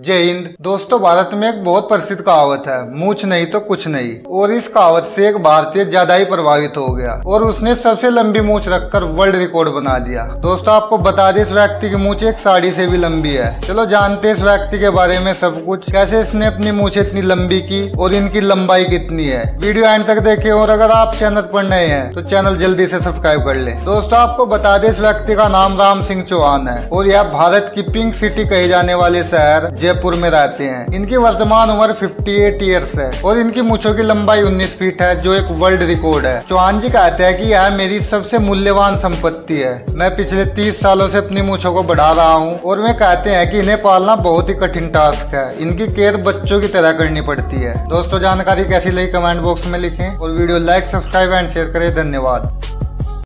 जय हिंद दोस्तों, भारत में एक बहुत प्रसिद्ध कहावत है, मूछ नहीं तो कुछ नहीं। और इस कहावत से एक भारतीय ज्यादा ही प्रभावित हो गया और उसने सबसे लंबी मूछ रखकर वर्ल्ड रिकॉर्ड बना दिया। दोस्तों आपको बता दें, इस व्यक्ति की मूछ एक साड़ी से भी लंबी है। चलो जानते हैं इस व्यक्ति के बारे में सब कुछ, कैसे इसने अपनी मूछ इतनी लंबी की और इनकी लंबाई कितनी है। वीडियो एंड तक देखे और अगर आप चैनल पर नए हैं तो चैनल जल्दी से सब्सक्राइब कर ले। दोस्तों आपको बता दें, इस व्यक्ति का नाम राम सिंह चौहान है और यह भारत की पिंक सिटी कहे जाने वाले शहर जयपुर में रहते हैं। इनकी वर्तमान उम्र 58 इयर्स है और इनकी मूंछों की लंबाई 19 फीट है, जो एक वर्ल्ड रिकॉर्ड है। चौहान जी कहते हैं कि यह मेरी सबसे मूल्यवान संपत्ति है, मैं पिछले 30 सालों से अपनी मूंछों को बढ़ा रहा हूं। और वे कहते हैं कि इन्हें पालना बहुत ही कठिन टास्क है, इनकी केयर बच्चों की तरह करनी पड़ती है। दोस्तों जानकारी कैसी लगी कमेंट बॉक्स में लिखें और video like, subscribe and share करें। धन्यवाद।